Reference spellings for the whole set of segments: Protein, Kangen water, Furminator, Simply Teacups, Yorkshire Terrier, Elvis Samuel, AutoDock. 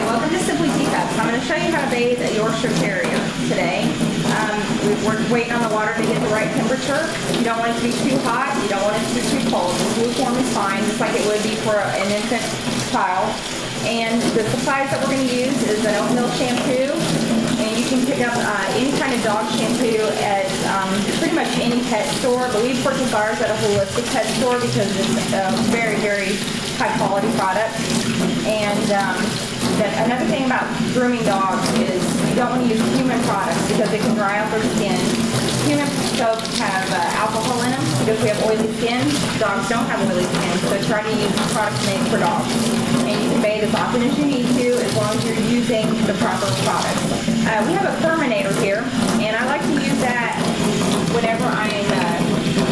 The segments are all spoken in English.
Hi, welcome to Simply Teacups. I'm going to show you how to bathe a Yorkshire Terrier today. We're waiting on the water to get the right temperature. You don't want it to be too hot, you don't want it to be too cold. The lukewarm is fine, just like it would be for an infant child. And the supplies that we're going to use is an oat milk shampoo, and you can pick up any kind of dog shampoo at pretty much any pet store, but we purchase ours at a holistic pet store because it's a very, very high quality product. And another thing about grooming dogs is you don't want to use human products because they can dry out their skin. Human soaps have alcohol in them because we have oily skin. Dogs don't have oily skin, so try to use products made for dogs. And you can bathe as often as you need to as long as you're using the proper products. We have a Furminator here, and I like to use that whenever I'm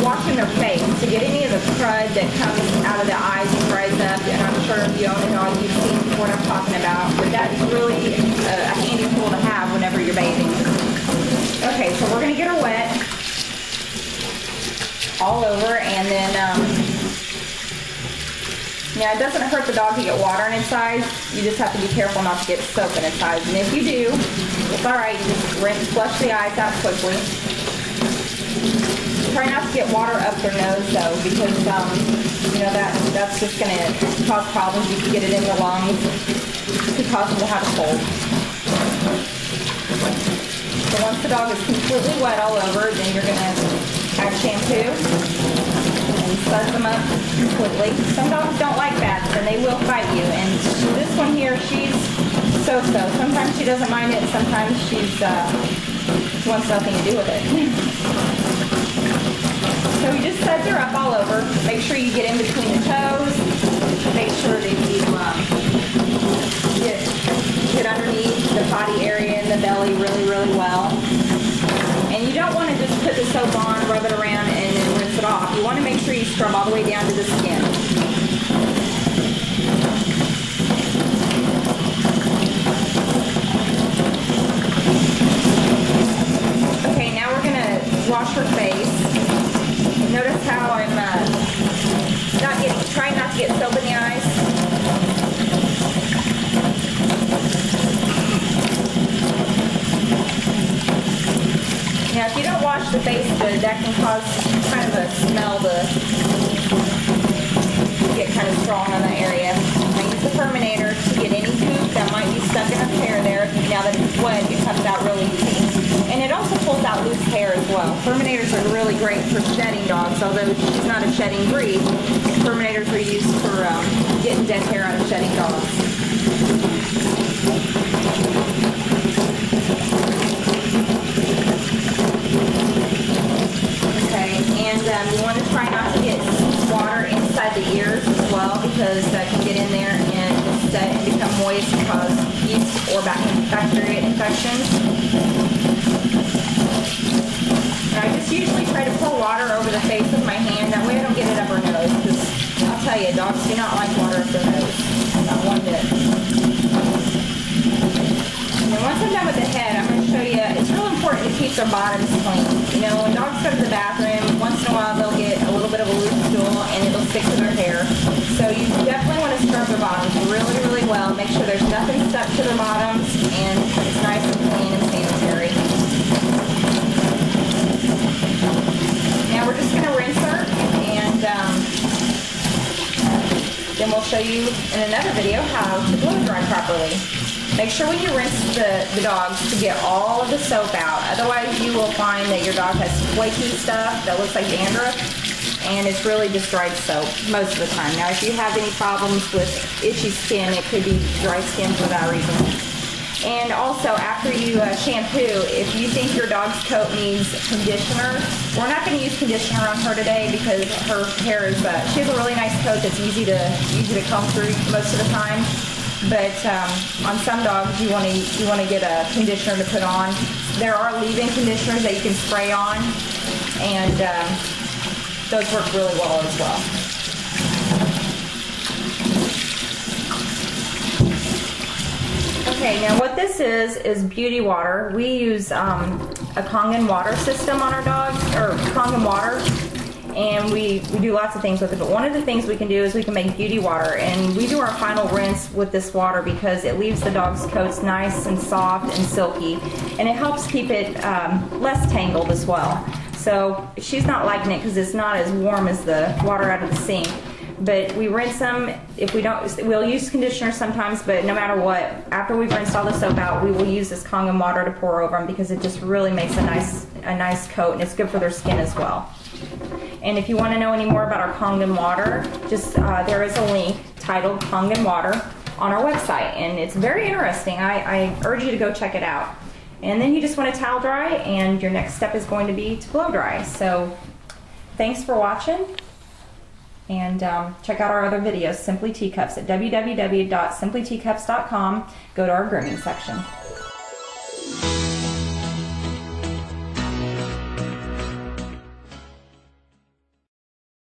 washing their face to get any of the crud that comes out of the eyes and dries up. And I'm sure if you own a dog, you've seen what I'm talking about. But that's really a handy tool to have whenever you're bathing. Okay, so we're going to get her wet all over, and then now it doesn't hurt the dog to get water in its eyes. You just have to be careful not to get soap in its eyes. And if you do, it's all right. You just rinse, flush the eyes out quickly. Try not to get water up their nose though, because you know that's just going to cause problems. You can get it in their lungs. It could cause them to have a cold. So once the dog is completely wet all over, then you're going to add shampoo and suds them up completely. Some dogs don't like that, and they will fight you. And this one here, she's so-so. Sometimes she doesn't mind it. Sometimes she's wants nothing to do with it. So you just suds her up all over. Make sure you get in between the toes. Make sure that you get underneath the body area and the belly really, really well. And you don't want to just put the soap on, rub it around, and then rinse it off. You want to make sure you scrub all the way down to the skin. Okay, now we're going to wash her face. Notice how I'm trying not to get soap in the eyes. Now, if you don't wash the face good, that can cause kind of a smell to get kind of strong on that area. I use the Furminator to get any goop that might be stuck in her hair there. Now that it's wet, it comes out really easy. And it also pulls out loose hair as well. Furminators are really great for shedding dogs, although she's not a shedding breed. Furminators are used for getting dead hair out of shedding dogs. Okay, and you want to try not to get water inside the ears as well, because that can get in there and become moist and cause yeast or bacteria infections. I just usually try to pour water over the face with my hand. That way I don't get it up her nose, because I'll tell you, dogs do not like water up their nose. Not one bit. And then once I'm done with the head, I'm going to show you, it's real important to keep their bottoms clean. You know, when dogs go to the bathroom, once in a while they'll get a little bit of a loose stool and it'll stick to their hair. So you definitely want to scrub their bottoms really, really well. Make sure there's nothing stuck to their bottoms and it's nice and clean and sanitary. Now we're just going to rinse her, and then we'll show you in another video how to blow dry properly. Make sure when you rinse the dogs to get all of the soap out. Otherwise you will find that your dog has flaky stuff that looks like dandruff, and it's really just dried soap most of the time. Now if you have any problems with itchy skin, it could be dry skin for that reason. And also, after you shampoo, if you think your dog's coat needs conditioner, we're not going to use conditioner on her today because her hair is, she has a really nice coat that's easy to comb through most of the time. But on some dogs, you want to get a conditioner to put on. There are leave-in conditioners that you can spray on, and those work really well as well. Okay, now what this is beauty water. We use a Kangen water system on our dogs, or Kangen water, and we do lots of things with it, but one of the things we can do is we can make beauty water, and we do our final rinse with this water because it leaves the dog's coats nice and soft and silky, and it helps keep it less tangled as well. So she's not liking it because it's not as warm as the water out of the sink. But we rinse them. If we don't, we'll use conditioner sometimes, but no matter what, after we've rinsed all the soap out, we will use this Kangen water to pour over them because it just really makes a nice coat, and it's good for their skin as well. And if you want to know any more about our Kangen water, just there is a link titled Kangen water on our website, and it's very interesting. I urge you to go check it out. And then you just want to towel dry, and your next step is going to be to blow dry. So thanks for watching. And check out our other videos, Simply Teacups, at www.simplyteacups.com. Go to our grooming section.